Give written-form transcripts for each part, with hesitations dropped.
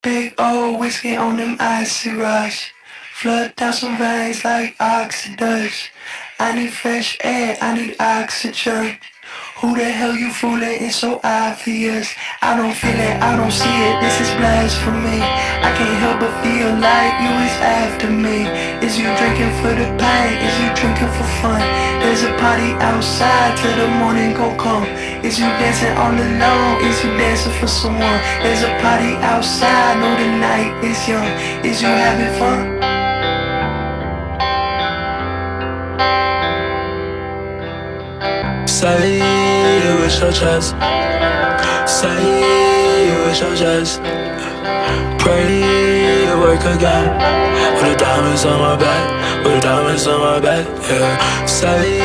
Big old whiskey on them icy rush. Flood down some veins like oxidus. I need fresh air, I need oxygen. Who the hell you fooling? It's so obvious. I don't feel it, I don't see it, this is blasphemy. I can't help but feel like you is after me. Is you drinking for the pain? Is you drinking for fun? There's a party outside till the morning gon' come. Is you dancing all alone? Is you dancing for someone? There's a party outside, know the night is young. Is you having fun? Say you wish your chest. Say you wish your chest. Pray you work again. With the diamonds on my back. With the diamonds on my back, yeah. Say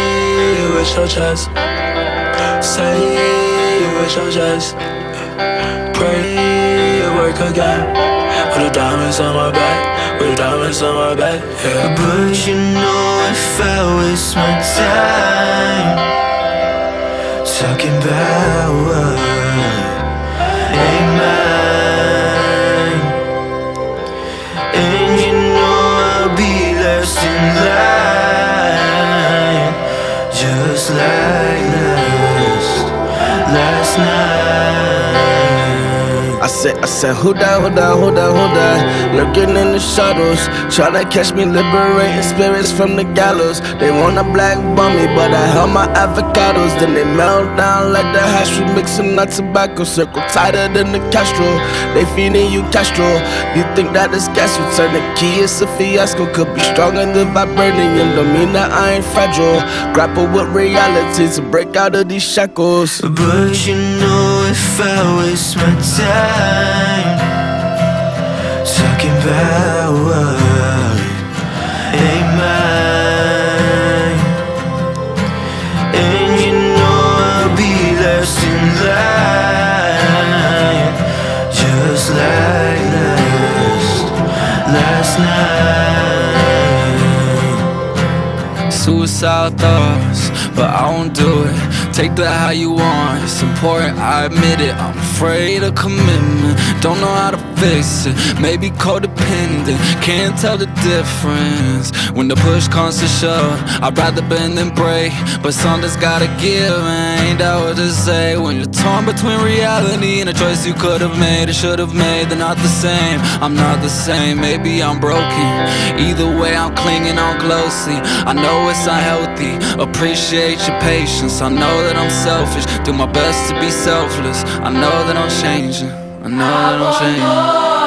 you wish your chest. Say you wish your chest. Pray you work again. With the diamonds on my back. With the diamonds on my back, yeah. But you know if I waste my time talking about what ain't mine, and you know I'll be left in line, just like last night. I said, who that, who that, who that, who that? Lurking in the shadows, tryna catch me liberating spirits from the gallows. They wanna black bomb me, but I held my avocados. Then they melt down like the hash we mixing that tobacco. Circle tighter than the Castro, they feeding you Castro. You think that it's gas, you turn the key, it's a fiasco. Could be stronger than vibranium, don't mean that I ain't fragile. Grapple with reality to break out of these shackles. But you know if I waste my time talking about what ain't mine, and you know I'll be left in line, just like last night. Suicide thoughts, but I won't do it. Take that how you want, it's important, I admit it. I'm afraid of commitment, don't know how to fix it. Maybe codependent, can't tell the difference. When the push comes to shove, I'd rather bend than break. But something's gotta give, and ain't that what to say? When you're torn between reality and a choice you could've made or should've made, they're not the same, I'm not the same. Maybe I'm broken, either way I'm clinging on closely. I know it's unhealthy, appreciate your patience. I know that I'm selfish, do my best to be selfless. I know that I'm changing, I know that I'm changing.